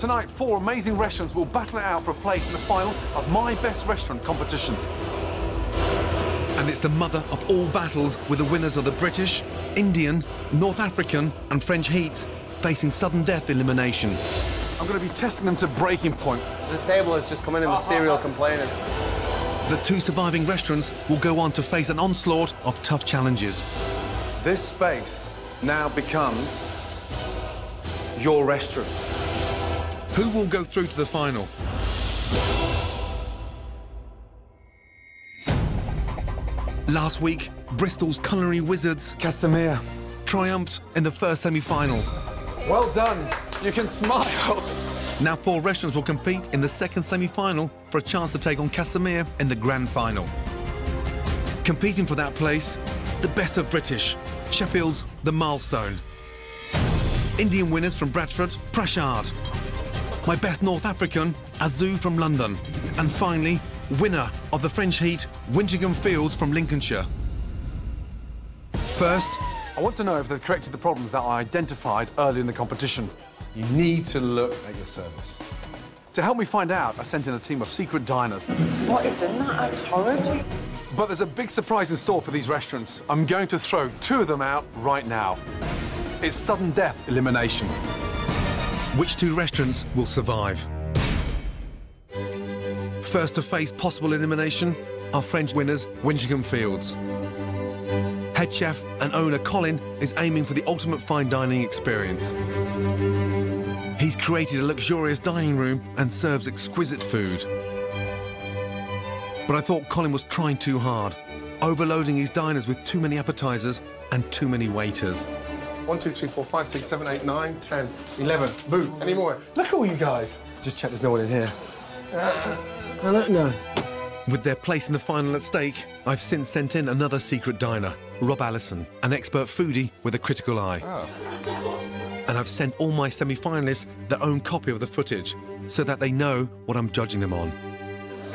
Tonight, four amazing restaurants will battle it out for a place in the final of My Best Restaurant competition. And it's the mother of all battles, with the winners of the British, Indian, North African and French heats facing sudden death elimination. I'm going to be testing them to breaking point. The table has just come in with serial complainers. The two surviving restaurants will go on to face an onslaught of tough challenges. This space now becomes your restaurants. Who will go through to the final? Last week, Bristol's culinary wizards, Casimir, triumphed in the first semi-final. Well done. You can smile. Now four restaurants will compete in the second semi-final for a chance to take on Casimir in the grand final. Competing for that place, the best of British, Sheffield's The Milestone. Indian winners from Bradford, Prashad. My Best North African, Azu from London. And finally, winner of the French heat, Winteringham Fields from Lincolnshire. First, I want to know if they've corrected the problems that I identified early in the competition. You need to look at your service. To help me find out, I sent in a team of secret diners. What is in that? It's horrid. But there's a big surprise in store for these restaurants. I'm going to throw two of them out right now. It's sudden death elimination. Which two restaurants will survive? First to face possible elimination are French winners Winteringham Fields. Head chef and owner Colin is aiming for the ultimate fine dining experience. He's created a luxurious dining room and serves exquisite food. But I thought Colin was trying too hard, overloading his diners with too many appetizers and too many waiters. 1, 2, 3, 4, 5, 6, 7, 8, 9, 10, 11. Boo, any more? Look at all you guys. Just check there's no one in here. I don't know. With their place in the final at stake, I've since sent in another secret diner, Rob Allison, an expert foodie with a critical eye. Oh. And I've sent all my semi-finalists their own copy of the footage so that they know what I'm judging them on.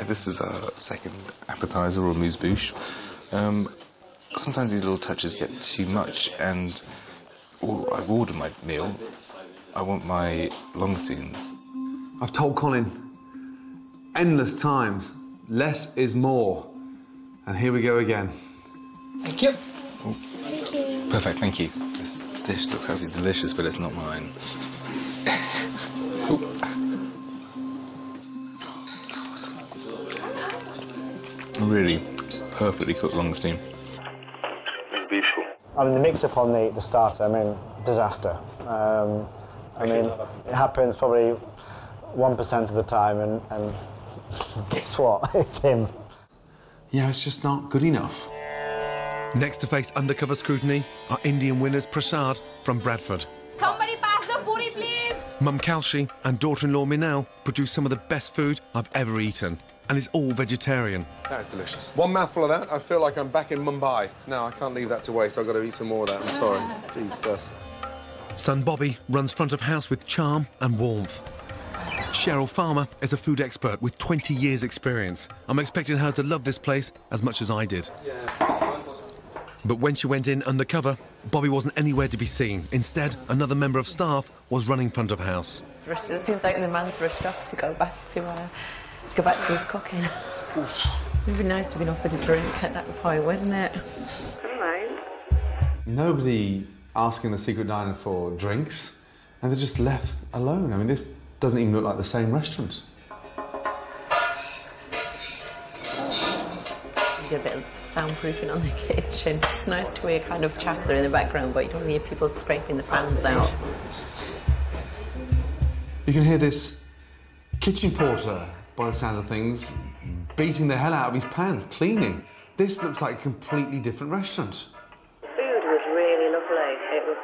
This is our second appetizer or amuse-bouche. Sometimes these little touches get too much, and I've ordered my meal. I want my longer scenes. I've told Colin endless times, less is more. And here we go again. Thank you. Oh. Thank you. Perfect, thank you. This dish looks absolutely delicious, but it's not mine. Really perfectly cooked long steam. It's beautiful. I mean, the mix-up on the starter, I mean, disaster. I mean, it happens probably 1% of the time, and guess what? It's him. Yeah, it's just not good enough. Next to face undercover scrutiny are Indian winners Prashad from Bradford. Somebody pass the puri, please! Mum Kalshi and daughter-in-law Minal produce some of the best food I've ever eaten, and it's all vegetarian. That is delicious. One mouthful of that, I feel like I'm back in Mumbai. No, I can't leave that to waste, so I've got to eat some more of that, I'm sorry. Jesus. Son Bobby runs front of house with charm and warmth. Cheryl Farmer is a food expert with 20 years' experience. I'm expecting her to love this place as much as I did. Yeah. But when she went in undercover, Bobby wasn't anywhere to be seen. Instead, another member of staff was running front of house. It seems like the man's rushed off to go back to his cooking. It would be nice to have been offered a drink at that point, wouldn't it? Nobody asking the secret diner for drinks, and they're just left alone. I mean, this doesn't even look like the same restaurant. You get a bit of soundproofing on the kitchen. It's nice to hear kind of chatter in the background, but you don't hear people scraping the fans out. You can hear this kitchen porter, by the sound of things, beating the hell out of his pans, cleaning. This looks like a completely different restaurant. The food was really lovely. It was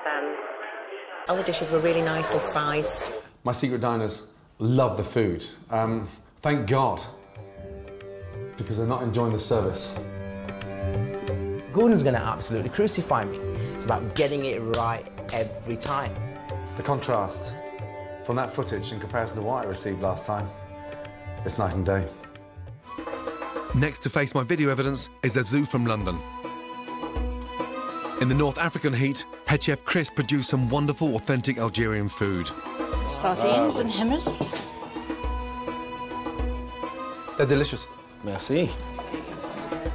all the dishes were really nicely spiced. My secret diners love the food. Thank God, because they're not enjoying the service. Gordon's going to absolutely crucify me. It's about getting it right every time. The contrast from that footage in comparison to what I received last time, it's night and day. Next to face my video evidence is Azu from London. In the North African heat, head chef Chris produced some wonderful, authentic Algerian food. Sardines and hummus. They're delicious. Merci.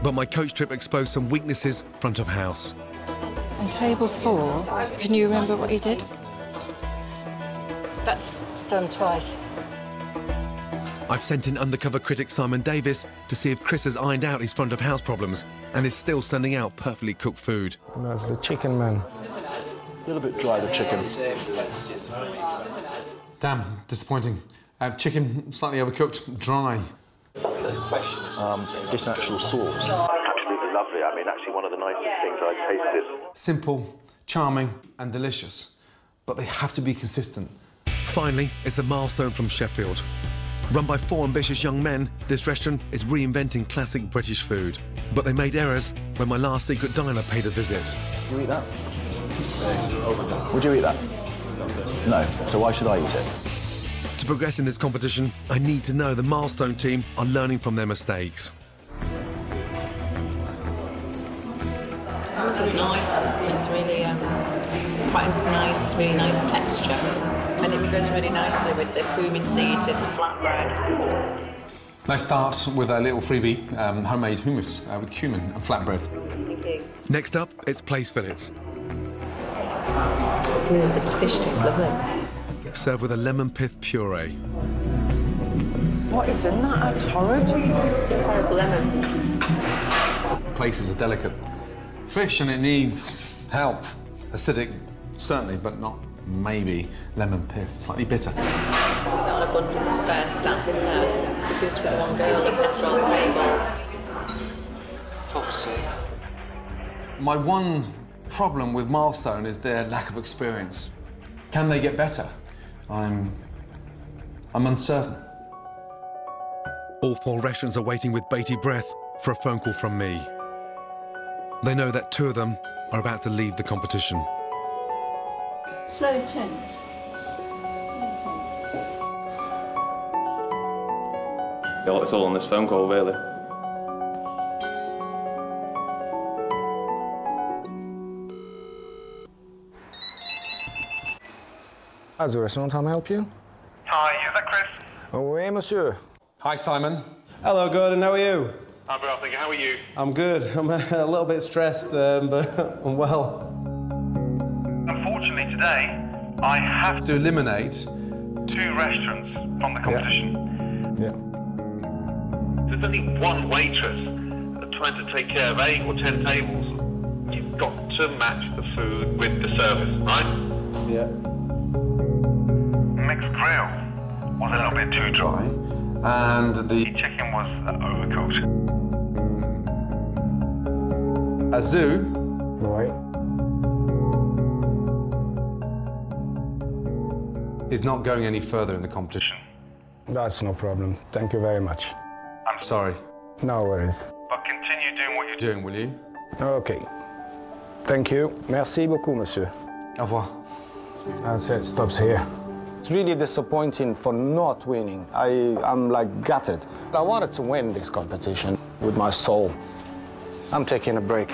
But my coach trip exposed some weaknesses front of house. On table 4, can you remember what you did? That's done twice. I've sent in undercover critic Simon Davis to see if Chris has ironed out his front of house problems and is still sending out perfectly cooked food. That's the chicken, man. A little bit dry, the chicken. Damn, disappointing. Chicken slightly overcooked, dry. This actual sauce. It's absolutely lovely. I mean, actually one of the nicest things I've tasted. Simple, charming and delicious. But they have to be consistent. Finally, it's the Milestone from Sheffield. Run by 4 ambitious young men, this restaurant is reinventing classic British food. But they made errors when my last secret diner paid a visit. You eat that? Would you eat that? No. So why should I eat it? To progress in this competition, I need to know the Milestone team are learning from their mistakes. That was nice. It's really quite a nice, really nice texture. And it goes really nicely with the cumin seeds and the flatbread. Let's start with a little freebie, homemade hummus with cumin and flatbread. Thank you. Next up, it's place fillets. Ooh, the fish tastes lovely. Served with a lemon pith puree. What is in that? That's horrid. It's a horrible lemon. Places are delicate. Fish, and it needs help. Acidic, certainly, but not maybe lemon pith, slightly bitter. It's not an abundance of stamp, is there? This is the one girl looking after all the tables. Fuck's sake. My one problem with Milestone is their lack of experience. Can they get better? I'm uncertain. All 4 restaurants are waiting with bated breath for a phone call from me. They know that 2 of them are about to leave the competition. So tense. It's all on this phone call, really. Azu restaurant, how may I help you? Hi, is that Chris? Oui, monsieur. Hi, Simon. Hello, Gordon, how are you? I'm well, thank you. How are you? I'm good. I'm a little bit stressed, but I'm well. Unfortunately, today, I have to eliminate 2 restaurants from the competition. Yeah. There's only 1 waitress trying to take care of 8 or 10 tables. You've got to match the food with the service, right? Yeah. Mixed grill was a little bit too dry, and the chicken was overcooked. Azu. Right. Is not going any further in the competition. That's no problem. Thank you very much. I'm sorry. No worries. But continue doing what you're doing, will you? OK. Thank you. Merci beaucoup, monsieur. Au revoir. That's it. Stops here. It's really disappointing for not winning. I'm, like, gutted. I wanted to win this competition with my soul. I'm taking a break.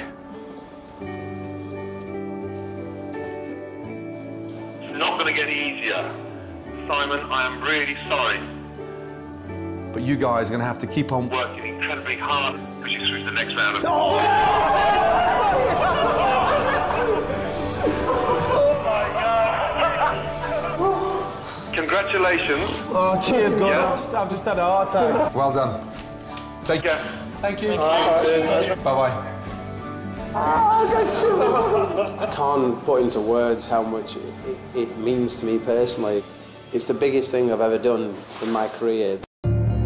It's not going to get easier. Simon, I am really sorry. But you guys are going to have to keep on working incredibly hard to push you through the next round of... Oh! Oh my God! Congratulations. Oh, cheers, Gordon. Yeah. I've just had a hard time. Well done. Take care. Thank you. Bye-bye. I can't put into words how much it means to me personally. It's the biggest thing I've ever done in my career.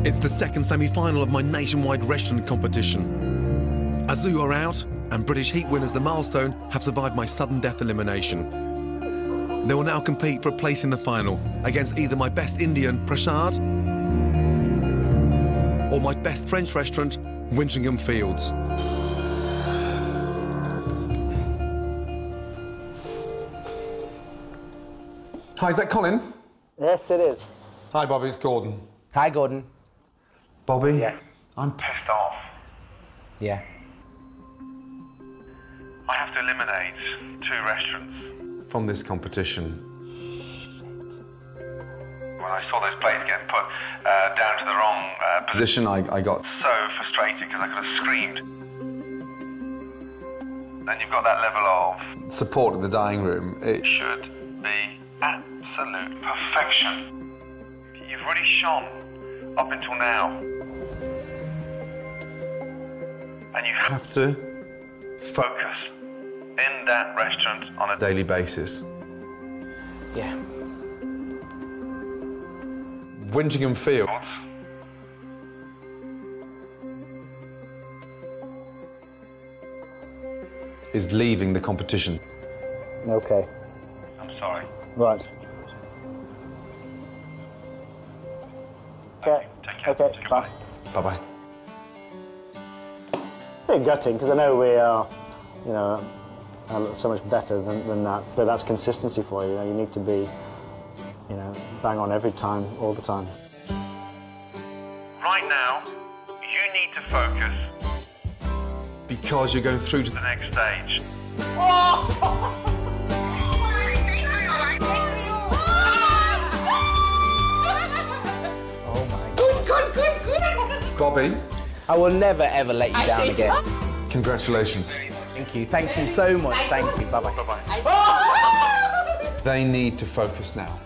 It's the second semi-final of my nationwide restaurant competition. Azu are out, and British heat winners the Milestone have survived my sudden death elimination. They will now compete for a place in the final against either my best Indian, Prashad, or my best French restaurant, Winteringham Fields. Hi, is that Colin? Yes, it is. Hi, Bobby, it's Gordon. Hi, Gordon. Bobby? Yeah. I'm pissed off. Yeah. I have to eliminate 2 restaurants from this competition. When I saw those plates getting put down to the wrong position, I got so frustrated because I could have screamed. And you've got that level of support in the dining room. It should be absolute perfection. You've really shone up until now. And you have to focus in that restaurant on a daily basis. Yeah. Winteringham Fields. Is leaving the competition. Okay. I'm sorry. Right. Okay. Take care. Okay. Goodbye. Bye. Bye. Very gutting because I know we are, you know, so much better than that. But that's consistency for you. You know, you need to be, you know, bang on every time, all the time. Right now, you need to focus. Because you're going through to the next stage. Oh! Oh my God. Good. Bobby. I will never ever let you down again. That. Congratulations. Thank you so much. Thank you. Bye-bye. Bye-bye. Oh! They need to focus now.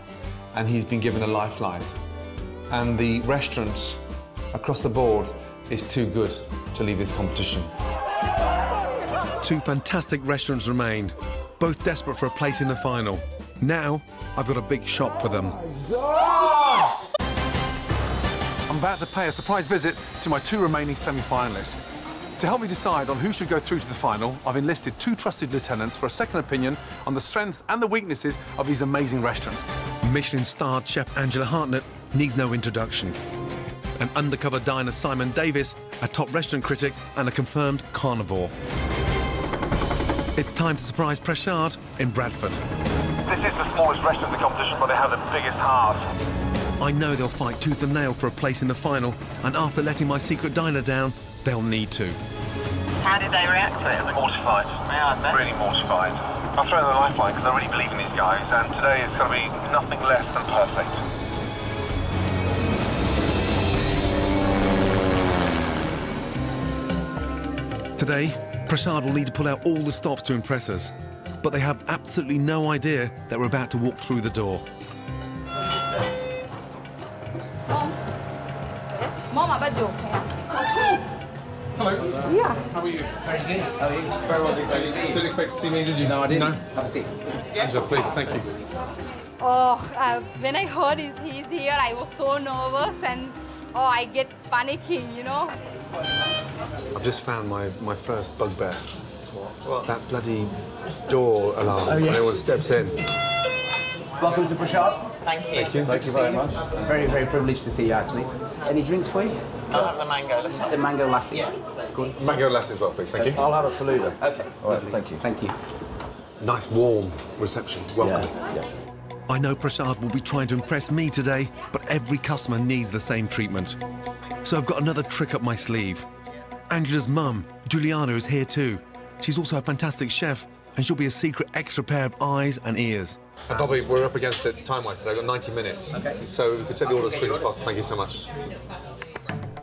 And he's been given a lifeline. And the restaurants across the board is too good to leave this competition. 2 fantastic restaurants remain, both desperate for a place in the final. Now, I've got a big shot for them. Oh, I'm about to pay a surprise visit to my 2 remaining semi-finalists. To help me decide on who should go through to the final, I've enlisted 2 trusted lieutenants for a second opinion on the strengths and the weaknesses of these amazing restaurants. Michelin-starred chef Angela Hartnett needs no introduction. An undercover diner Simon Davis, a top restaurant critic and a confirmed carnivore. It's time to surprise Prashad in Bradford. This is the smallest restaurant in the competition, but they have the biggest heart. I know they'll fight tooth and nail for a place in the final, and after letting my secret diner down, they'll need to. How did they react to it? Mortified. Yeah, I bet. Really mortified. I've thrown the lifeline because I really believe in these guys, and today it's going to be nothing less than perfect. Today, Prashad will need to pull out all the stops to impress us, but they have absolutely no idea that we're about to walk through the door. Mom, I'm hello. Yeah. How are you? Very good. How are you? Very well, thank you. You didn't expect to see me, did you? No, I didn't. No. Have a seat. Yeah. Angela, please, thank you. Oh, when I heard he's here, I was so nervous and, oh, I get panicking, you know? I've just found my first bugbear. What? That bloody door alarm. Oh, yeah. When everyone steps in. Welcome to Prashad. Thank you. Thank you. Thank you very much. I'm very, very privileged to see you, actually. Any drinks for you? I'll have the mango lassi. The mango lassi? Yeah. Good. Mango lassi as well, please. Thank you. I'll have a Fallujah. OK. All right, thank you. Thank you. Nice, warm reception. Welcome. Yeah. Yeah. I know Prashad will be trying to impress me today, but every customer needs the same treatment. So I've got another trick up my sleeve. Angela's mum, Juliana, is here too. She's also a fantastic chef, and she'll be a secret extra pair of eyes and ears. Bobby, we're up against it time-wise today. I've got 90 minutes. Okay. So we can take the order as quick as possible. Thank you so much.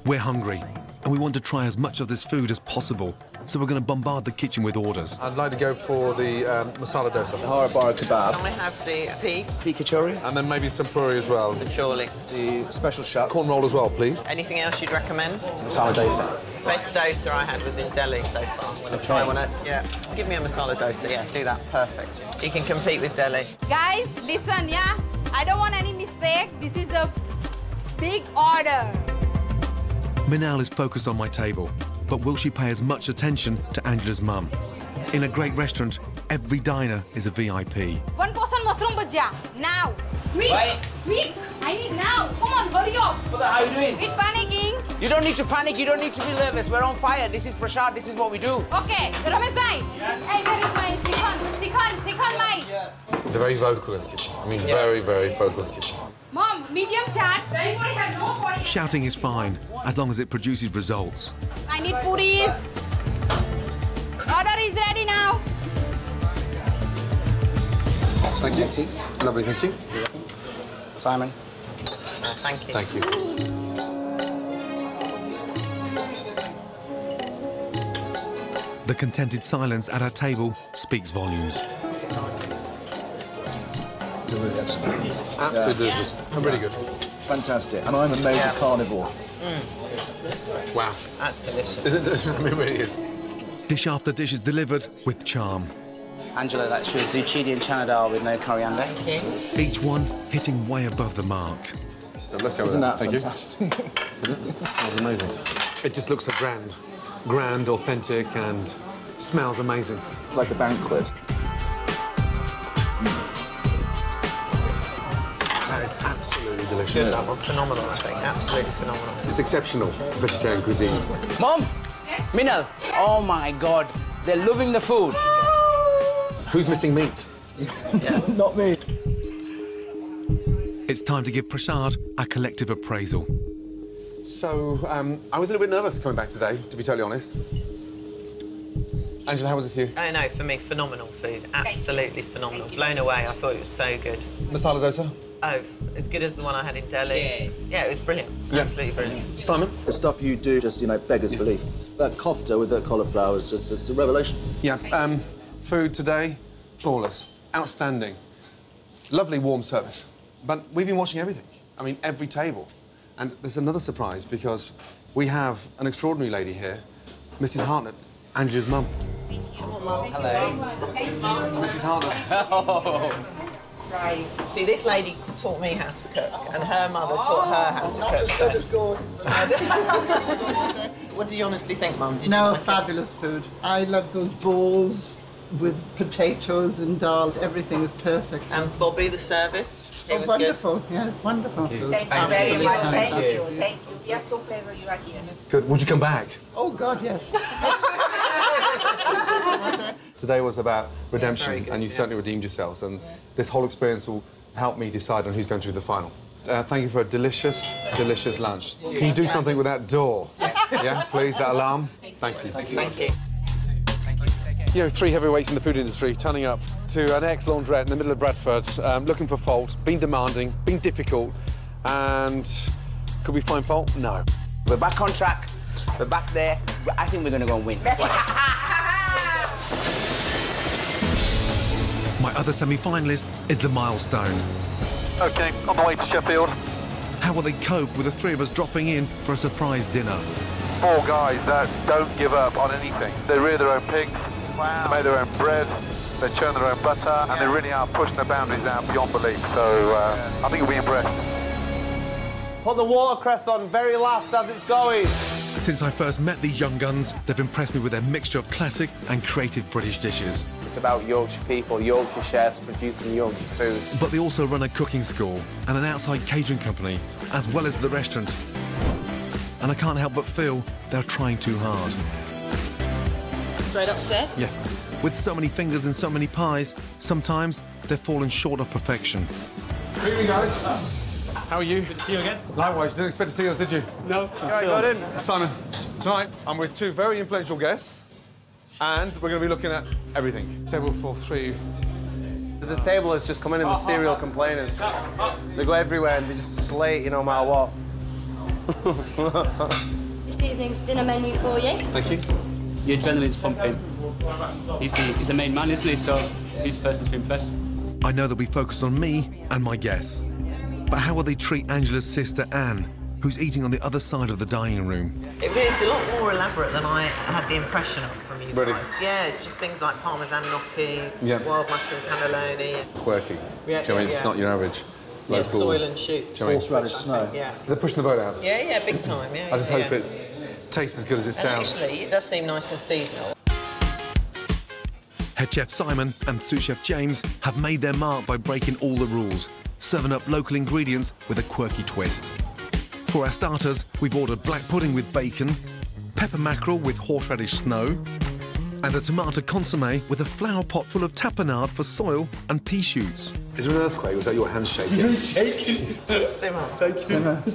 We're hungry, and we want to try as much of this food as possible, so we're going to bombard the kitchen with orders. I'd like to go for the masala dosa. The Haribara kebab. Can we have the pea? Pea kachori. And then maybe some puri as well. The chorli. The special shot. Corn roll as well, please. Anything else you'd recommend? Masala dosa. Best dosa I had was in Delhi so far. Wanna try one out? Yeah. Give me a masala dosa, yeah, do that, perfect. You can compete with Delhi. Guys, listen, yeah? I don't want any mistake. This is a big order. Minal is focused on my table, but will she pay as much attention to Angela's mum? In a great restaurant, every diner is a VIP. One person mushroom bhajia, now. Quick, quick, I need now. Come on, hurry up. How are you doing? Quit panicking. You don't need to panic, you don't need to be nervous. We're on fire. This is Prashad, this is what we do. Okay, Ramesh bhai. Yes. Hey, where is my Sikhan bhai? Yeah. They're very vocal in the kitchen. I mean, very, very vocal in the kitchen. Mom, medium chat. Shouting is fine, as long as it produces results. I need puris. Order Everybody's ready now. Thank you, Teeks. Lovely, thank you. Simon. Thank you. Thank you. The contented silence at our table speaks volumes. Absolutely delicious. Yeah. Really good. Fantastic. And I'm a major carnivore. Mm. Wow. That's delicious. I mean, it really is. Dish after dish is delivered with charm. Angela, that's your zucchini and chana dal with no coriander. Thank you. Each one hitting way above the mark. So let's go. Isn't that fantastic? That was amazing. It just looks so grand. Grand, authentic, and smells amazing. It's like a banquet. That is absolutely delicious. Good, that one. Phenomenal, I think. Absolutely phenomenal. It's exceptional vegetarian cuisine. Mom! Yes? Minal! Oh, my God. They're loving the food. Who's missing meat? Yeah. Not me. It's time to give Prashad a collective appraisal. So, I was a little bit nervous coming back today, to be totally honest. Angela, how was it for you? Oh, no, for me, phenomenal food. Absolutely phenomenal. Blown away. I thought it was so good. Masala dosa? Oh, as good as the one I had in Delhi. Yeah, it was brilliant. Yeah. Absolutely brilliant. Simon? The stuff you do just, you know, beggars belief. That kofta with the cauliflower is just it's a revelation. Yeah. Food today, flawless. Outstanding. Lovely warm service. But we've been watching everything. I mean, every table. And there's another surprise, because we have an extraordinary lady here, Mrs. Hartnett, Angela's mum. Thank you. Hello. Hello. Mrs. Hartnett. Oh. See, this lady taught me how to cook, and her mother taught her how to cook. Not as Gordon. What do you honestly think, Mum? No, fabulous food. I love those bowls with potatoes and dal. Everything is perfect. And Bobby, the service. Oh, wonderful, yeah, wonderful. Thank you very much. Thank you. Thank you. We are so pleased you are here. Good. Would you come back? Oh, God, yes. Today was about redemption, and you certainly redeemed yourselves. And this whole experience will help me decide on who's going through the final. Thank you for a delicious, delicious lunch. Can you do something with that door? Yeah, please, that alarm. Thank you. You know, three heavyweights in the food industry turning up to an ex-laundrette in the middle of Bradford, looking for fault, being demanding, being difficult, and could we find fault? No. We're back on track. We're back there. I think we're going to go and win. My other semi-finalist is the Milestone. OK, on the way to Sheffield. How will they cope with the three of us dropping in for a surprise dinner? Four guys that don't give up on anything. They rear their own pigs. Wow. They make their own bread, they churn their own butter, and they really are pushing the boundaries out beyond belief, so I think you'll be impressed. Put the watercress on very last as it's going. Since I first met these young guns, they've impressed me with their mixture of classic and creative British dishes. It's about Yorkshire people, Yorkshire chefs producing Yorkshire food. But they also run a cooking school and an outside catering company, as well as the restaurant. And I can't help but feel they're trying too hard. Straight upstairs? Yes. With so many fingers and so many pies, sometimes they've fallen short of perfection. Good evening, guys. How are you? Good to see you again. Likewise, didn't expect to see us, did you? No. Right, Gordon. Simon, tonight I'm with two very influential guests, and we're going to be looking at everything. Table for three. There's a table that's just come in and the serial complainers. They go everywhere and they just slate you no matter what. This evening's dinner menu for you. Thank you. The adrenaline's pumping. He's the main man, isn't he? So he's the person to impress. I know that we focus on me and my guests. But how will they treat Angela's sister, Anne, who's eating on the other side of the dining room? It really is a lot more elaborate than I had the impression of from you guys. Yeah, just things like parmesan gnocchi, wild mushroom cannelloni. Quirky. Do you know what I mean? It's not your average. Yeah, soil and shoots. Horseradish snow. Yeah. They're pushing the boat out. Yeah, yeah, big time, yeah. I just hope it's... tastes as good as it sounds. Actually, it does seem nice and seasonal. Head chef Simon and sous chef James have made their mark by breaking all the rules, serving up local ingredients with a quirky twist. For our starters, we've ordered black pudding with bacon, pepper mackerel with horseradish snow, and a tomato consommé with a flower pot full of tapenade for soil and pea shoots. Is there an earthquake? Was that your hand shaking? It's shaking. Simmer. Thank you. Simmer. I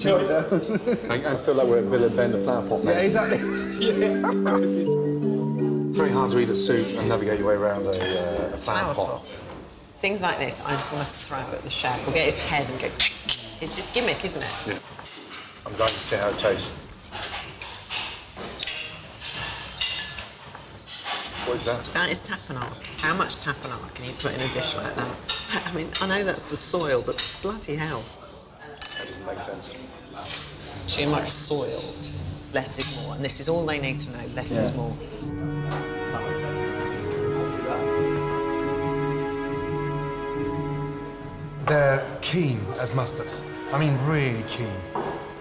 feel like we're in the middle of a flower pot, mate. Yeah, exactly. Very hard to eat a soup and navigate your way around a flower pot. Things like this, I just want to throw at the chef. We'll get his head and go... It's just gimmick, isn't it? Yeah. I'm going to see how it tastes. What is that? That is tapenade. How much tapenade can you put in a dish like that? I mean, I know that's the soil, but bloody hell. That doesn't make sense. Too much soil. Less is more. And this is all they need to know. Less is more. They're keen as mustard. I mean, really keen,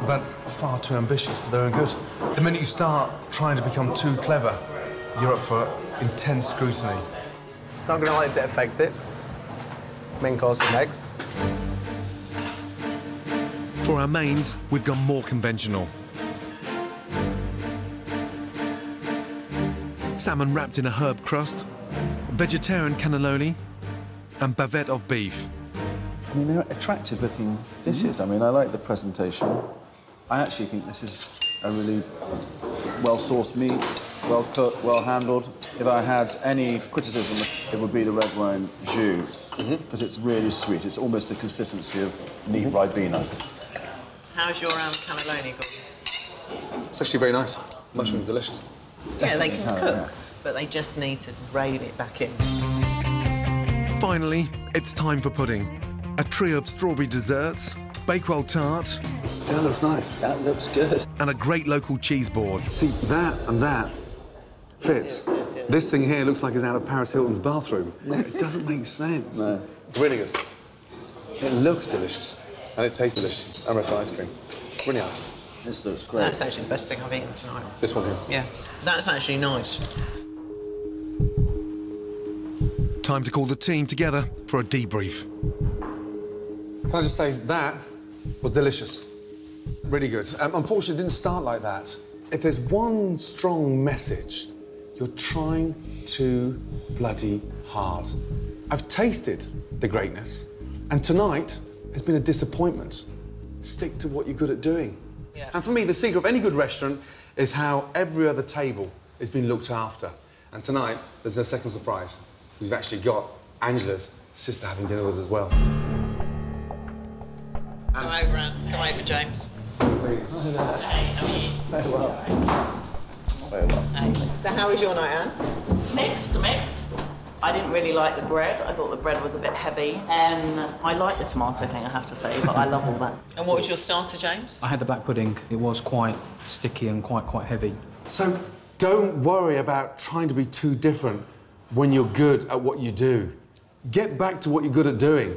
but far too ambitious for their own good. The minute you start trying to become too clever, you're up for intense scrutiny. Not going to let it affect it. Main course is next. For our mains, we've gone more conventional. Salmon wrapped in a herb crust, vegetarian cannelloni, and bavette of beef. I mean, they're attractive-looking dishes. I mean, I like the presentation. I actually think this is a really well-sourced meat, well-cooked, well-handled. If I had any criticism, it would be the red wine jus, because it's really sweet. It's almost the consistency of neat ribena. How's your cannelloni, Gordon? It's actually very nice. Mushrooms delicious. Yeah, they can cook, but they just need to rein it back in. Finally, it's time for pudding. A trio of strawberry desserts, Bakewell tart... See, that looks nice. That looks good. ...and a great local cheese board. See, that and that fits. Yeah. This thing here looks like it's out of Paris Hilton's bathroom. It doesn't make sense. No. Really good. It looks delicious, and it tastes delicious. And red ice cream. Really nice. This looks great. That's actually the best thing I've eaten tonight. This one here? Yeah. That's actually nice. Time to call the team together for a debrief. Can I just say, that was delicious. Really good. Unfortunately, it didn't start like that. If there's one strong message, you're trying too bloody hard. I've tasted the greatness, and tonight has been a disappointment. Stick to what you're good at doing. Yeah. And for me, the secret of any good restaurant is how every other table is being looked after. And tonight, there's no second surprise. We've actually got Angela's sister having dinner with us as well. Come over, Anne. Come over, James. Please. Hey, how are you? Very well. Very well. Hey. So how was your night, Anne? Mixed. I didn't really like the bread. I thought the bread was a bit heavy. I like the tomato thing, I have to say, but I love all that. And what was your starter, James? I had the black pudding. It was quite sticky and quite heavy. So don't worry about trying to be too different when you're good at what you do. Get back to what you're good at doing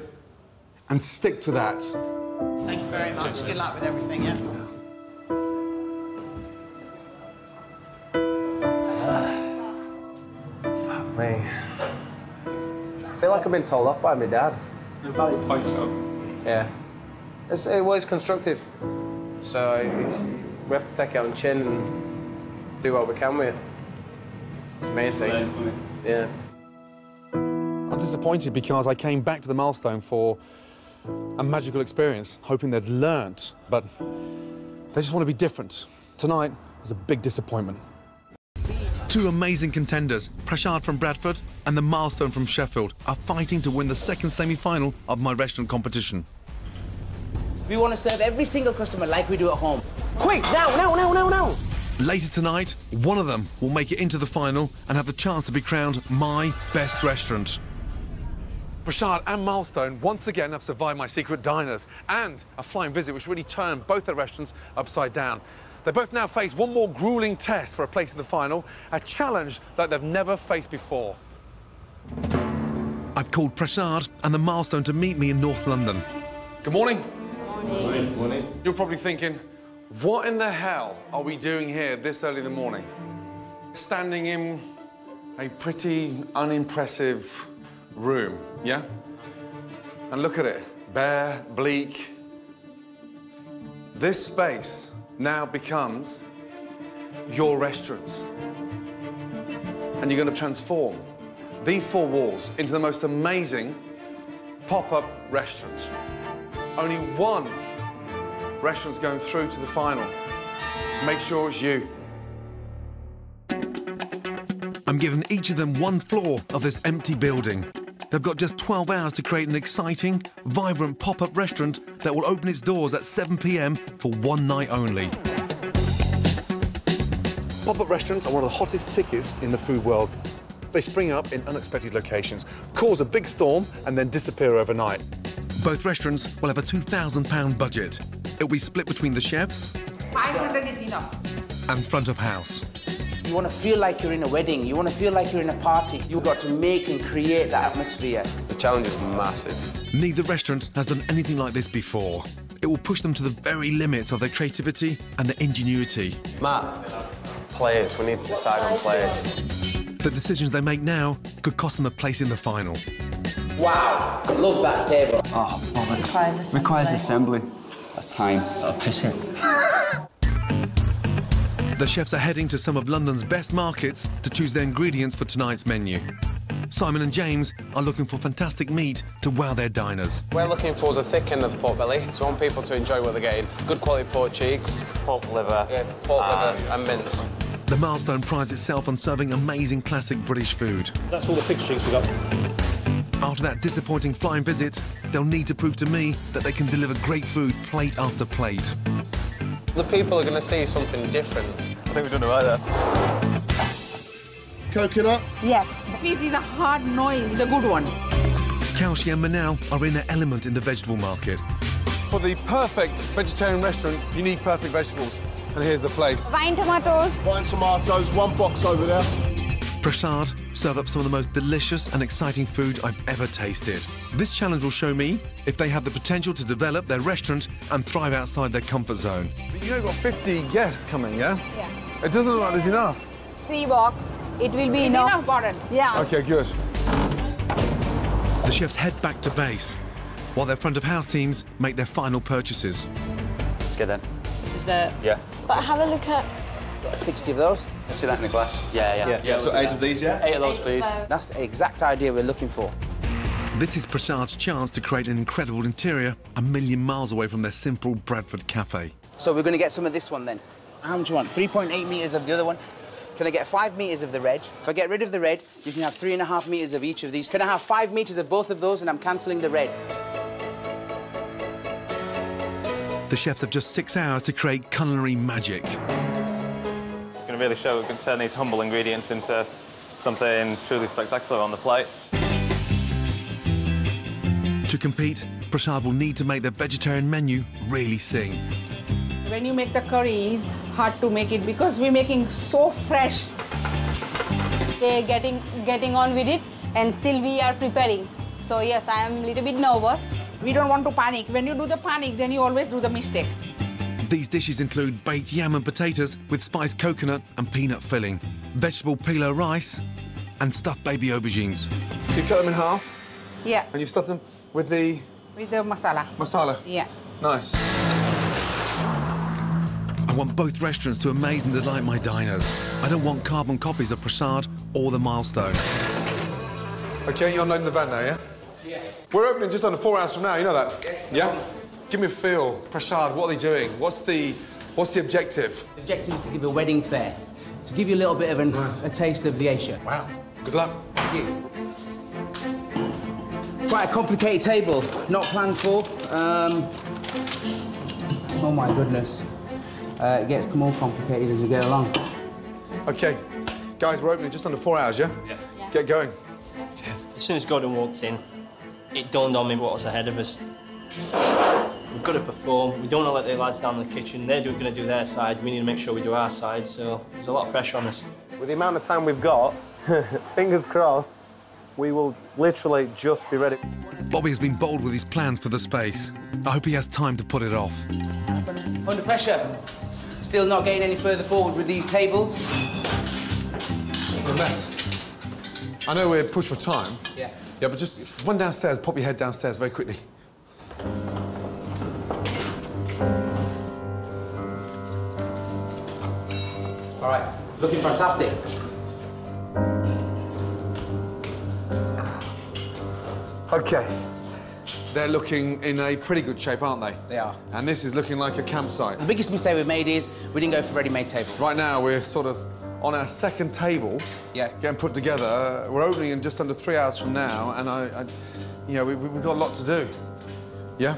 and stick to that. Thank you very much. Good luck with everything, yes? Fuck me. I feel like I've been told off by my dad. About your points, though. Yeah. It's constructive. So we have to take it on chin and do what we can with it. It's the main thing. Yeah. I'm disappointed because I came back to the Milestone for a magical experience, hoping they'd learnt, but they just want to be different. Tonight was a big disappointment. Two amazing contenders, Prashad from Bradford and the Milestone from Sheffield, are fighting to win the second semi-final of my restaurant competition. We want to serve every single customer like we do at home. Quick, now! Later tonight, one of them will make it into the final and have the chance to be crowned my best restaurant. Prashad and Milestone once again have survived my secret diners and a flying visit which really turned both their restaurants upside down. They both now face one more gruelling test for a place in the final, a challenge that they've never faced before. I've called Prashad and the Milestone to meet me in North London. Good morning. Morning. You're probably thinking, what in the hell are we doing here this early in the morning? Standing in a pretty unimpressive room, yeah? And look at it, bare, bleak. This space now becomes your restaurants. And you're gonna transform these four walls into the most amazing pop-up restaurant. Only one restaurant's going through to the final. Make sure it's you. I'm giving each of them one floor of this empty building. They've got just 12 hours to create an exciting, vibrant pop-up restaurant that will open its doors at 7 p.m. for one night only. Pop-up restaurants are one of the hottest tickets in the food world. They spring up in unexpected locations, cause a big storm and then disappear overnight. Both restaurants will have a £2,000 budget. It'll be split between the chefs... 500 is enough. ...and front of house. You want to feel like you're in a wedding, you want to feel like you're in a party. You've got to make and create that atmosphere. The challenge is massive. Neither restaurant has done anything like this before. It will push them to the very limits of their creativity and their ingenuity. Matt, players, we need to decide on players. The decisions they make now could cost them a place in the final. Wow, love that table. Oh, bollocks. Requires assembly. That's time. That'll piss it. The chefs are heading to some of London's best markets to choose their ingredients for tonight's menu. Simon and James are looking for fantastic meat to wow their diners. We're looking towards the thick end of the pork belly, so I want people to enjoy what they're getting. Good quality pork cheeks. Pork liver. Yes, pork liver and mince. The Milestone prides itself on serving amazing classic British food. That's all the pig's cheeks we got. After that disappointing flying visit, they'll need to prove to me that they can deliver great food plate after plate. The people are going to see something different. I think we've done it right there. Coconut? Yes. This is a hard noise. It's a good one. Kalshi and Minal are in their element in the vegetable market. For the perfect vegetarian restaurant, you need perfect vegetables. And here's the place. Vine tomatoes. Vine tomatoes. One box over there. Prashad serve up some of the most delicious and exciting food I've ever tasted. This challenge will show me if they have the potential to develop their restaurant and thrive outside their comfort zone. But you've got 50 guests coming, yeah? Yeah. It doesn't look like there's enough. 3 box. It will be enough. Gordon. Yeah. OK, good. The chefs head back to base while their front-of-house teams make their final purchases. Let's get them. Dessert. Yeah. But have a look at... 60 of those. I see that in the glass. Yeah. So 8 of these, yeah? 8 of those, please. That's the exact idea we're looking for. This is Prashad's chance to create an incredible interior a million miles away from their simple Bradford cafe. So we're going to get some of this one, then. How much do you want? 3.8 metres of the other one. Can I get 5 metres of the red? If I get rid of the red, you can have 3.5 metres of each of these. Can I have 5 metres of both of those, and I'm cancelling the red? The chefs have just 6 hours to create culinary magic. We're going to really show we can turn these humble ingredients into something truly spectacular on the plate. To compete, Prashad will need to make their vegetarian menu really sing. When you make the curries, hard to make it because we're making so fresh. They're getting on with it, and still we are preparing. So yes, I am a little bit nervous. We don't want to panic. When you do the panic, then you always do the mistake. These dishes include baked yam and potatoes with spiced coconut and peanut filling, vegetable pilau rice, and stuffed baby aubergines. So you cut them in half? Yeah. And you stuff them with the... With the masala. Masala? Yeah. Nice. I want both restaurants to amaze and delight my diners. I don't want carbon copies of Prashad or the Milestone. OK, you're unloading the van now, yeah? Yeah. We're opening just under 4 hours from now, you know that? Yeah? Give me a feel. Prashad, what are they doing? What's the objective? The objective is to give a wedding fare, to give you a little bit of a taste of the Asia. Wow. Good luck. Thank you. Quite a complicated table, not planned for. Oh, my goodness. It gets more complicated as we go along. OK. Guys, we're opening just under 4 hours, yeah? Yes. Yeah. Get going. Cheers. As soon as Gordon walked in, it dawned on me what was ahead of us. We've got to perform. We don't want to let the lads down in the kitchen. They're going to do their side. We need to make sure we do our side, so there's a lot of pressure on us. With the amount of time we've got, fingers crossed, we will literally just be ready. Bobby has been bold with his plans for the space. I hope he has time to put it off. Under pressure. Still not getting any further forward with these tables. What a mess. I know we're pushed for time. Yeah. Yeah, but just run downstairs, pop your head downstairs very quickly. All right, looking fantastic. OK. They're looking in a pretty good shape, aren't they? They are. And this is looking like a campsite. The biggest mistake we've made is we didn't go for ready-made tables. Right now, we're sort of on our second table, yeah, getting put together. We're opening in just under 3 hours from now, and I you know, we've got a lot to do. Yeah?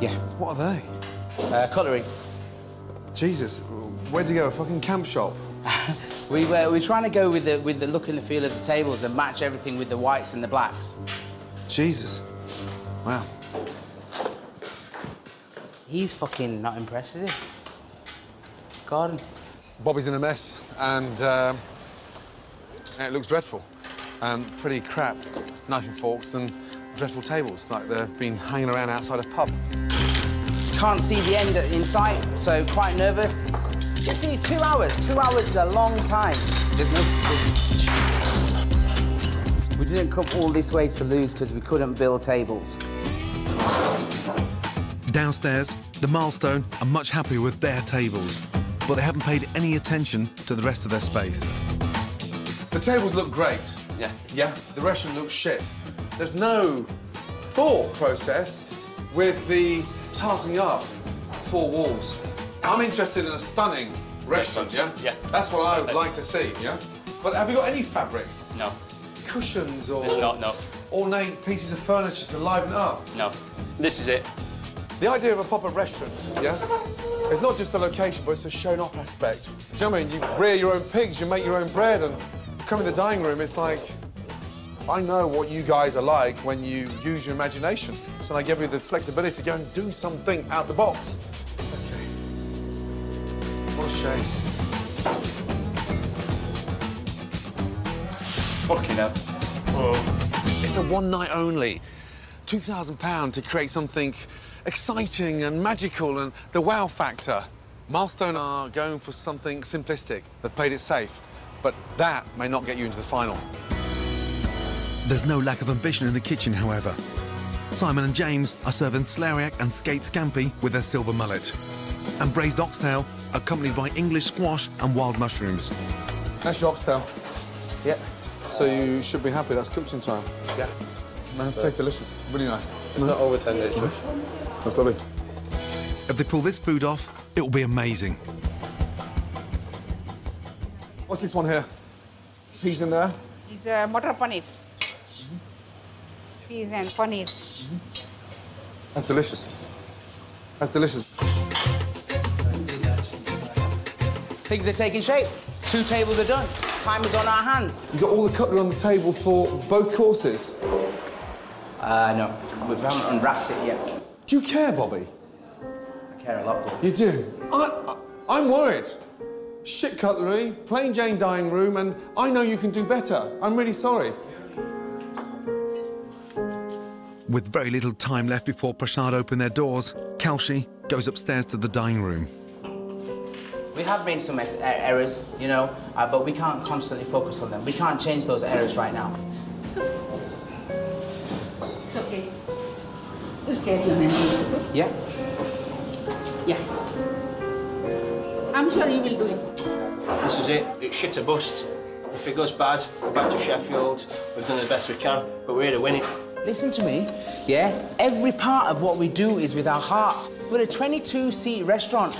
Yeah. What are they? Colouring. Jesus, where'd you go? A fucking camp shop? we were trying to go with the look and the feel of the tables and match everything with the whites and the blacks. Jesus. Wow. He's fucking not impressed, is he? Gordon. Bobby's in a mess, and it looks dreadful. Pretty crap knife and forks and dreadful tables, like they've been hanging around outside a pub. Can't see the end in sight, so quite nervous. You see, 2 hours. 2 hours is a long time. There's no... We didn't come all this way to lose because we couldn't build tables. Downstairs, the Milestone are much happier with their tables, but they haven't paid any attention to the rest of their space. The tables look great. Yeah. Yeah? The restaurant looks shit. There's no thought process with the tarting up four walls. I'm interested in a stunning restaurant, yeah? Yeah. That's what I would like to see, yeah? But have you got any fabrics? No. Cushions or... There's not, no. Ornate pieces of furniture to liven up? No. This is it. The idea of a proper restaurant, yeah? It's not just the location, but it's a shown-off aspect. Do you know what I mean? You rear your own pigs, you make your own bread, and come in the dining room, it's like... I know what you guys are like when you use your imagination, so I give you the flexibility to go and do something out the box. Okay. What a shame. Fucking hell. Whoa. It's a one night only. £2,000 to create something exciting and magical and the wow factor. Milestone are going for something simplistic. They've played it safe, but that may not get you into the final. There's no lack of ambition in the kitchen, however. Simon and James are serving celeriac and skate scampi with their silver mullet, and braised oxtail accompanied by English squash and wild mushrooms. That's your oxtail. Yeah. So you should be happy. That's cooked in time. Yeah. Man, it tastes delicious. Really nice. It's not over 10 days, Josh. That's lovely. If they pull this food off, it will be amazing. What's this one here? Peas in there? It's motor paneer. Peas and paneer. Mm-hmm. That's delicious. That's delicious. Things are taking shape. 2 tables are done. Time is on our hands. You got all the cutlery on the table for both courses? No, we haven't unwrapped it yet. Do you care, Bobby? I care a lot, Bobby. You do? I'm worried. Shit cutlery, plain Jane dining room, and I know you can do better. I'm really sorry. With very little time left before Prashad open their doors, Kalshi goes upstairs to the dining room. We have made some errors, you know, but we can't constantly focus on them. We can't change those errors right now. It's okay. Just get your name. Yeah? Yeah. I'm sure you will do it. This is it. It's shit or bust. If it goes bad, we're back to Sheffield. We've done the best we can, but we're here to win it. Listen to me, yeah? Every part of what we do is with our heart. We're a 22-seat restaurant,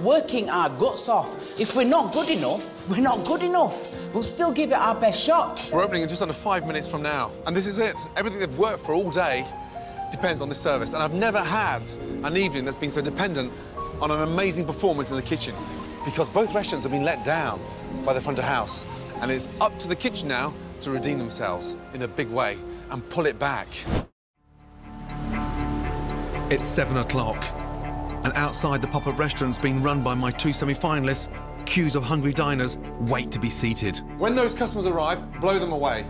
working our guts off. If we're not good enough, we're not good enough. We'll still give it our best shot. We're opening in just under 5 minutes from now, and this is it. Everything they've worked for all day depends on this service, and I've never had an evening that's been so dependent on an amazing performance in the kitchen, because both restaurants have been let down by the front of house, and it's up to the kitchen now to redeem themselves in a big way and pull it back. It's 7 o'clock, and outside the pop-up restaurant's been run by my 2 semi-finalists, queues of hungry diners wait to be seated. When those customers arrive, blow them away.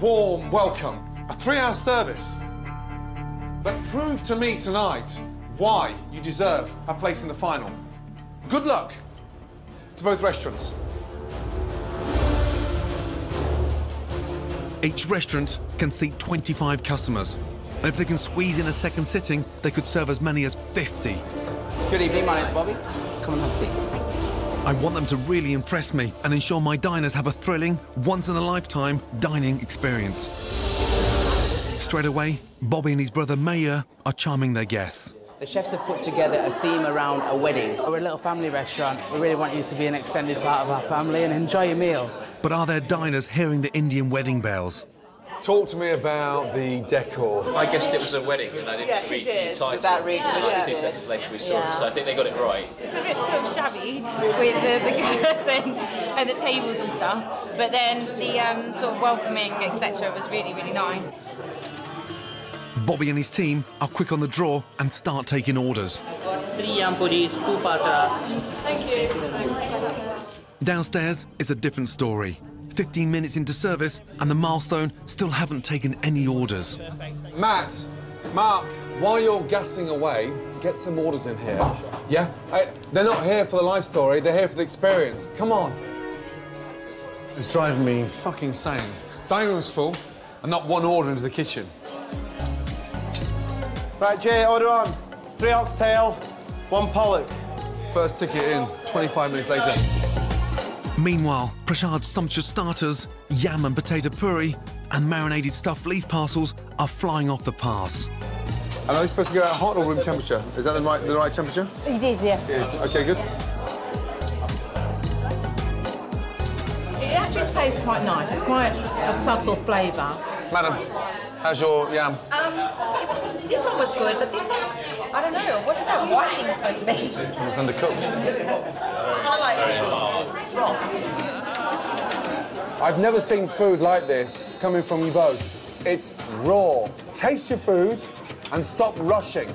Warm welcome, a 3-hour service. But prove to me tonight why you deserve a place in the final. Good luck to both restaurants. Each restaurant can seat 25 customers, and if they can squeeze in a second sitting, they could serve as many as 50. Good evening, my name's Bobby. Come and have a seat. I want them to really impress me and ensure my diners have a thrilling, once-in-a-lifetime dining experience. Straight away, Bobby and his brother Mayer are charming their guests. The chefs have put together a theme around a wedding. We're a little family restaurant. We really want you to be an extended part of our family and enjoy your meal. But are there diners hearing the Indian wedding bells? Talk to me about the decor. I guessed it was a wedding and I didn't read the title. Without reading the 2 seconds later we saw it, so I think they got it right. It's a bit sort of shabby with the curtains and the tables and stuff, but then the sort of welcoming, etc. was really, really nice. Bobby and his team are quick on the draw and start taking orders. 3 ampuris, 2 patra. Thank you. Thanks. Downstairs is a different story. 15 minutes into service and the Milestone still haven't taken any orders. Matt, Mark, while you're gassing away, get some orders in here. Yeah? They're not here for the life story, they're here for the experience. Come on. It's driving me fucking insane. Dining room's full and not one order into the kitchen. Right, Jay, order on. 3 oxtail, 1 pollock. First ticket in, 25 minutes later. Meanwhile, Prashad's sumptuous starters, yam and potato puri, and marinated stuffed leaf parcels are flying off the pass. And are they supposed to go out hot or room temperature? Is that the right temperature? It is, yes. It is. OK, good. It actually tastes quite nice. It's quite a subtle flavour. Madam, how's your yam? This one was good, but this one's, I don't know, what is that white thing supposed to be? It's undercooked. It's kind of like raw. I've never seen food like this coming from you both. It's raw. Taste your food and stop rushing.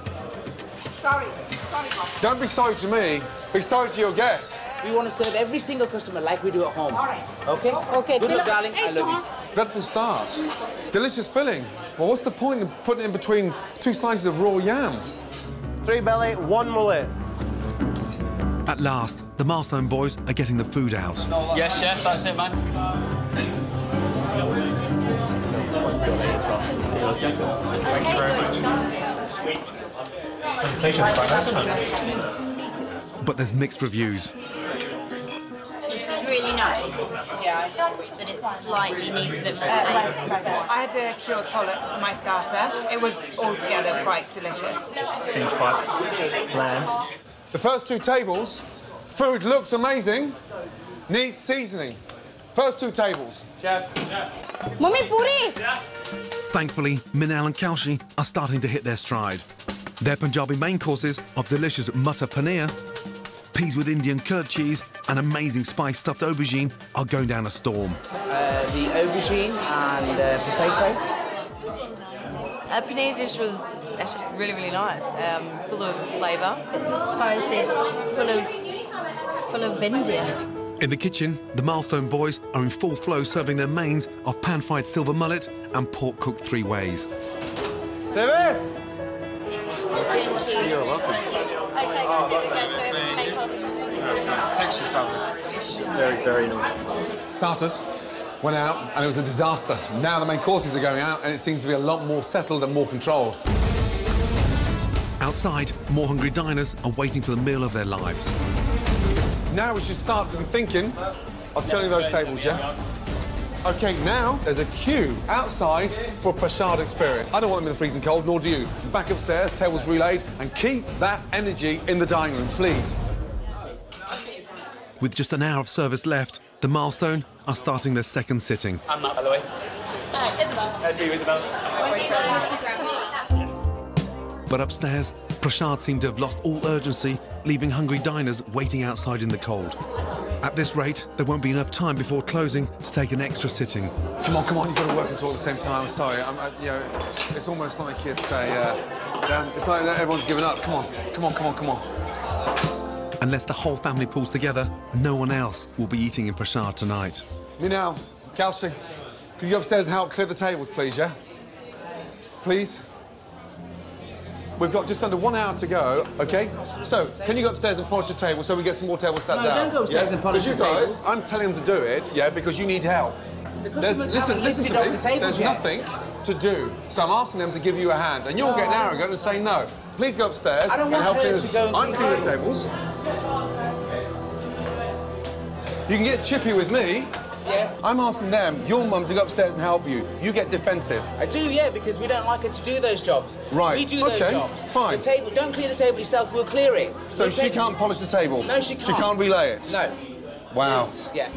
Sorry. Sorry, Bob. Don't be sorry to me. Be sorry to your guests. We want to serve every single customer like we do at home. All right. OK? OK. Good luck, darling. I love you. Dreadful start. Delicious filling. Well, what's the point of putting it in between 2 slices of raw yam? 3 belly, 1 mullet. At last, the Milestone boys are getting the food out. Yes, chef. That's it, man. Thank you very much. But there's mixed reviews. Really nice. Yeah, but it slightly needs a bit more. I had the cured pollock for my starter. It was altogether quite delicious. Seems quite bland. The first 2 tables, food looks amazing, needs seasoning. First 2 tables. Chef. Chef. Mummy Puri. Chef. Thankfully, Minal and Kalshi are starting to hit their stride. Their Punjabi main courses of delicious mutter paneer, peas with Indian curd cheese and amazing spice stuffed aubergine are going down a storm. The aubergine and potato. The paneer dish was actually really, really nice, full of flavour. It's spicy, it's full of India. In the kitchen, the Milestone boys are in full flow serving their mains of pan-fried silver mullet and pork cooked 3 ways. Service! You're welcome. Okay, guys, here we go. So over to main course. Yes, texture starter. Very, very nice. Starters went out and it was a disaster. Now the main courses are going out and it seems to be a lot more settled and more controlled. Outside, more hungry diners are waiting for the meal of their lives. Now we should start to be thinking of turning those tables, yeah? OK, now there's a queue outside for a Prashad experience. I don't want them in the freezing cold, nor do you. Back upstairs, tables relayed, and keep that energy in the dining room, please. With just an hour of service left, the Milestone are starting their second sitting. I'm Matt, by the way. Hi, Isabel. Isabel. But upstairs, Prashad seemed to have lost all urgency, leaving hungry diners waiting outside in the cold. At this rate, there won't be enough time before closing to take an extra sitting. Come on, come on, you've got to work and talk at the same time. I'm sorry, you know, it's almost like it's a... it's like everyone's giving up. Come on, come on, come on, come on. Unless the whole family pulls together, no one else will be eating in Prashad tonight. Minal, Kalshi, could you go upstairs and help clear the tables, please, yeah? Please? We've got just under 1 hour to go, OK? So, can you go upstairs and polish the table so we get some more tables sat down? No, don't go upstairs and polish the table. Because you guys, I'm telling them to do it, yeah, because you need help. The customers haven't lifted off the tables yet. There's nothing to do, so I'm asking them to give you a hand, and you'll get an hour ago and say no. Please go upstairs. I don't want her to go and... I'm cleaning the tables. You can get chippy with me, Yeah. I'm asking them, your mum, to go upstairs and help you. You get defensive. I do, yeah, because we don't like her to do those jobs. Right. We do those jobs. Fine. The table, don't clear the table yourself, we'll clear it. So she can't polish the table? No, she can't. She can't relay it? No. Wow. Yeah.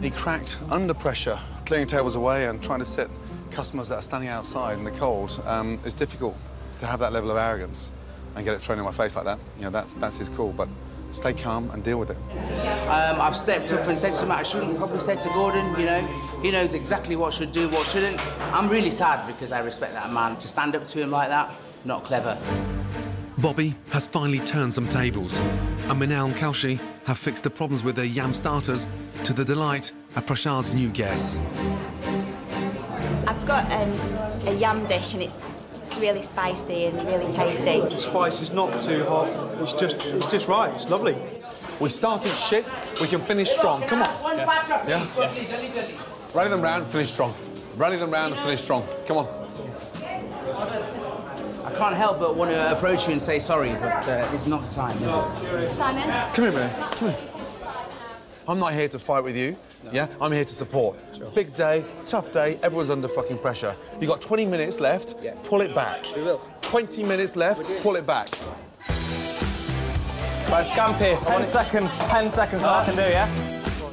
He cracked under pressure, clearing tables away and trying to sit customers that are standing outside in the cold. It's difficult to have that level of arrogance and get it thrown in my face like that. You know, that's his call, but stay calm and deal with it. I've stepped up and said to Matt, I shouldn't, probably said to Gordon, you know, he knows exactly what should do, what shouldn't. I'm really sad because I respect that man. To stand up to him like that, not clever. Bobby has finally turned some tables, and Minal and Kalshi have fixed the problems with their yam starters to the delight of Prashad's new guests. I've got a yam dish and it's really spicy and really tasty. The spice is not too hot. It's just right. It's lovely. We started shit. We can finish strong. Come on. One batch of please. Rally them round and finish strong. Rally them round and finish strong. Come on. I can't help but want to approach you and say sorry, but it's not the time, is it? Simon. Come here, man. Come here. I'm not here to fight with you. No. Yeah, I'm here to support. Sure. Big day, tough day, everyone's under fucking pressure. You got 20 minutes left, pull it back. We will. 20 minutes left, pull it back. Right, Scampy, 10 seconds I can do, yeah?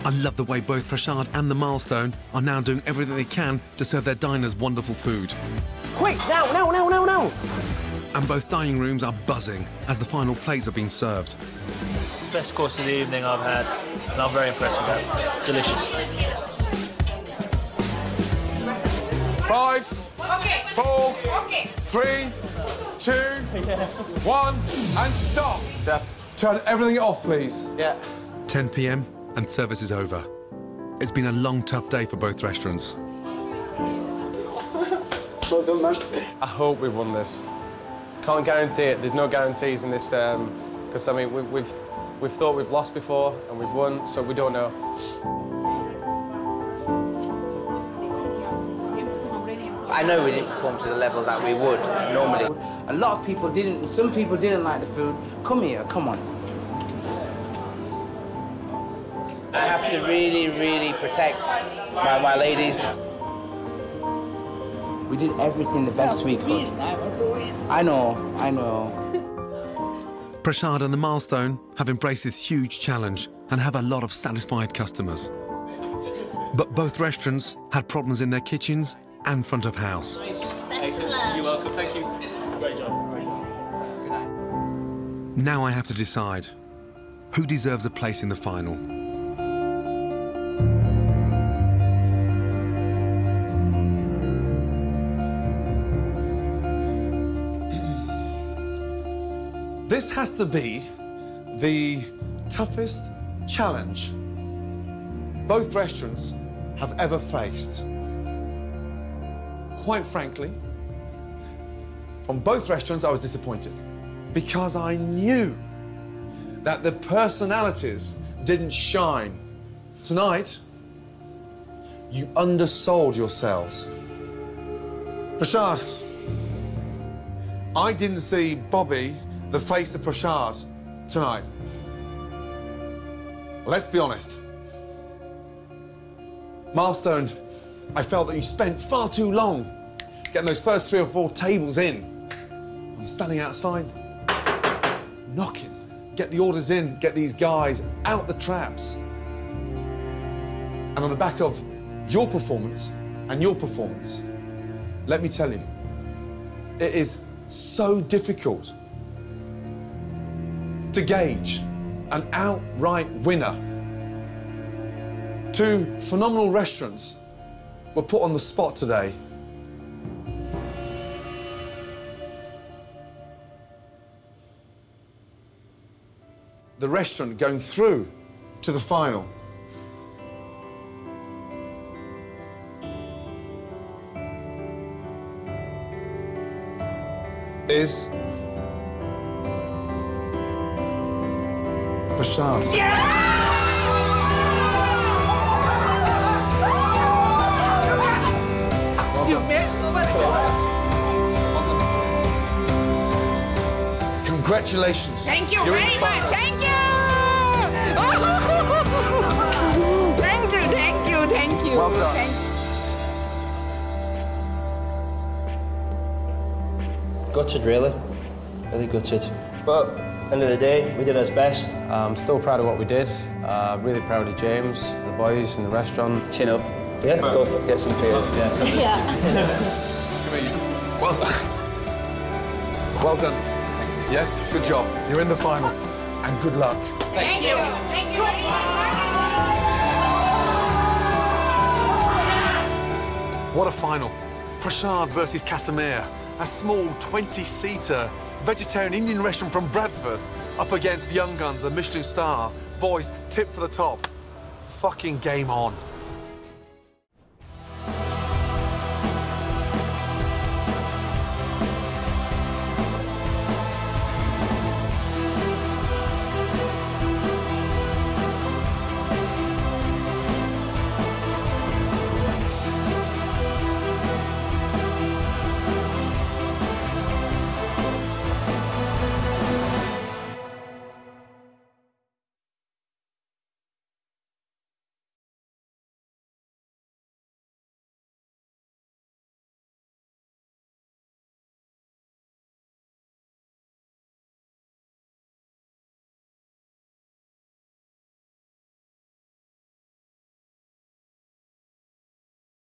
I love the way both Prashad and the Milestone are now doing everything they can to serve their diners wonderful food. Quick, now! And both dining rooms are buzzing as the final plates are being served. Best course of the evening I've had, and I'm very impressed with that. Delicious. 5, 4, 3, 2, 1, and stop. Seth. Turn everything off, please. Yeah. 10 p.m, and service is over. It's been a long, tough day for both restaurants. Well done, man. I hope we've won this. Can't guarantee it. There's no guarantees in this, because I mean we've thought we've lost before and we've won, so we don't know. I know we didn't perform to the level that we would normally. A lot of people didn't, some people didn't like the food. Come here, come on. I have to really, really protect my ladies. We did everything the best we could. I know. Prashad and the Milestone have embraced this huge challenge and have a lot of satisfied customers. But both restaurants had problems in their kitchens and front of house. Nice. Best of luck. You're welcome, thank you. Great job. Great job. Good night. Now I have to decide who deserves a place in the final. This has to be the toughest challenge both restaurants have ever faced. Quite frankly, from both restaurants, I was disappointed because I knew that the personalities didn't shine. Tonight, you undersold yourselves. Prashad, I didn't see Bobby the face of Prashad tonight. Let's be honest. Milestone, I felt that you spent far too long getting those first 3 or 4 tables in. I'm standing outside, knocking. Get the orders in, get these guys out the traps. And on the back of your performance and your performance, let me tell you, it is so difficult to gauge an outright winner. 2 phenomenal restaurants were put on the spot today. The restaurant going through to the final. Is Prashad. Yeah! Well done. Congratulations. Thank you very much. Thank you. Thank you. you. Well done. Gutted, really. Really gutted. But end of the day, we did our best. I'm still proud of what we did. Really proud of James, the boys, and the restaurant. Chin up. Yeah, let's go get some beers. Yeah. Yeah. Well done. Well done. Yes, good job. You're in the final, and good luck. Thank you. Thank you. What a final. Prashad versus Casimir. A small 20-seater vegetarian Indian restaurant from Bradford up against the Young Guns, a Michelin star. Boys, tip for the top. Fucking game on.